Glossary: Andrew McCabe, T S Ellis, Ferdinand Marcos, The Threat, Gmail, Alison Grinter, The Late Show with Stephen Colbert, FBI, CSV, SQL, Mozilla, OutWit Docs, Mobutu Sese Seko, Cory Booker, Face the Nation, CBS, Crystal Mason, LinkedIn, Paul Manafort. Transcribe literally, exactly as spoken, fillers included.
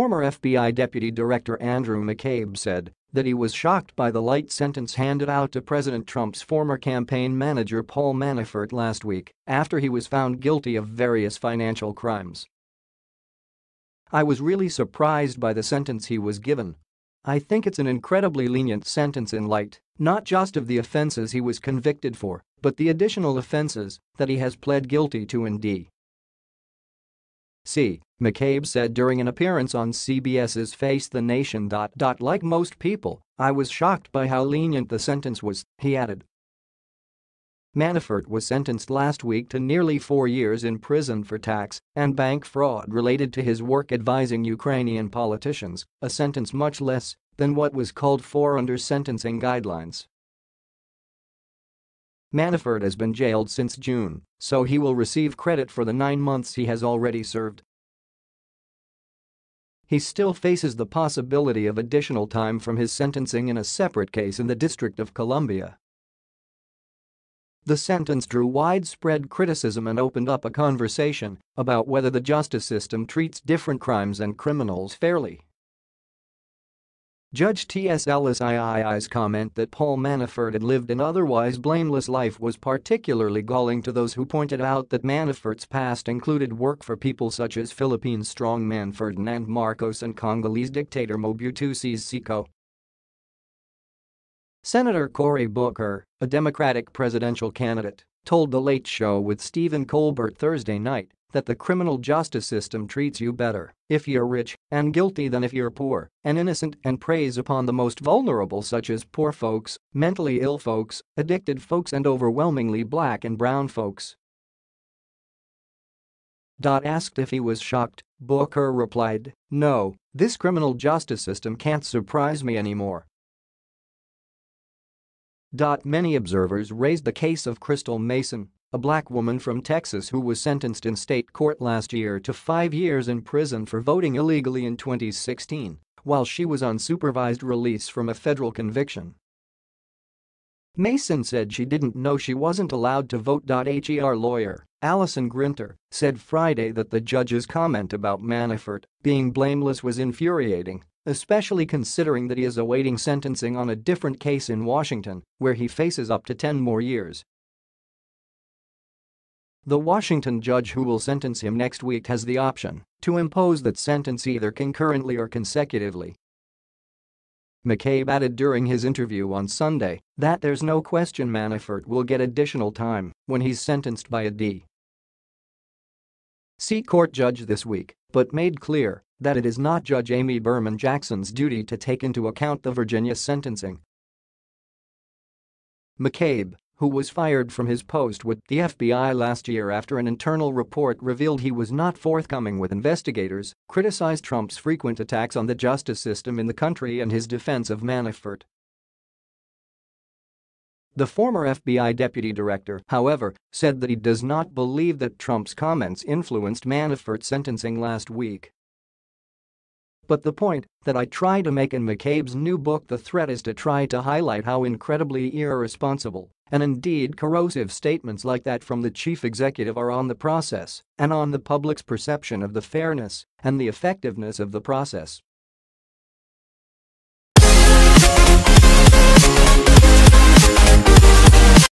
Former F B I Deputy Director Andrew McCabe said that he was shocked by the light sentence handed out to President Trump's former campaign manager Paul Manafort last week after he was found guilty of various financial crimes. "I was really surprised by the sentence he was given. I think it's an incredibly lenient sentence in light, not just of the offenses he was convicted for, but the additional offenses that he has pled guilty to in D C McCabe said during an appearance on C B S's Face the Nation. "Like most people, I was shocked by how lenient the sentence was," he added. Manafort was sentenced last week to nearly four years in prison for tax and bank fraud related to his work advising Ukrainian politicians, a sentence much less than what was called for under sentencing guidelines. Manafort has been jailed since June, so he will receive credit for the nine months he has already served. He still faces the possibility of additional time from his sentencing in a separate case in the District of Columbia. The sentence drew widespread criticism and opened up a conversation about whether the justice system treats different crimes and criminals fairly. Judge T S Ellis the Second's comment that Paul Manafort had lived an otherwise blameless life was particularly galling to those who pointed out that Manafort's past included work for people such as Philippine strongman Ferdinand Marcos and Congolese dictator Mobutu Sese Seko. Senator Cory Booker, a Democratic presidential candidate, told The Late Show with Stephen Colbert Thursday night that the criminal justice system treats you better if you're rich and guilty than if you're poor and innocent, and preys upon the most vulnerable, such as poor folks, mentally ill folks, addicted folks, and overwhelmingly black and brown folks. Asked if he was shocked, Booker replied, "No, this criminal justice system can't surprise me anymore." Many observers raised the case of Crystal Mason, a black woman from Texas who was sentenced in state court last year to five years in prison for voting illegally in twenty sixteen, while she was on supervised release from a federal conviction. Mason said she didn't know she wasn't allowed to vote. Her lawyer, Alison Grinter, said Friday that the judge's comment about Manafort being blameless was infuriating, especially considering that he is awaiting sentencing on a different case in Washington, where he faces up to ten more years. The Washington judge who will sentence him next week has the option to impose that sentence either concurrently or consecutively. McCabe added during his interview on Sunday that there's no question Manafort will get additional time when he's sentenced by a D C court judge this week, but made clear that it is not Judge Amy Berman Jackson's duty to take into account the Virginia sentencing. McCabe, who was fired from his post with the F B I last year after an internal report revealed he was not forthcoming with investigators, criticized Trump's frequent attacks on the justice system in the country and his defense of Manafort. The former F B I deputy director, however, said that he does not believe that Trump's comments influenced Manafort's sentencing last week. "But the point that I try to make in McCabe's new book The Threat is to try to highlight how incredibly irresponsible and indeed corrosive statements like that from the chief executive are on the process and on the public's perception of the fairness and the effectiveness of the process."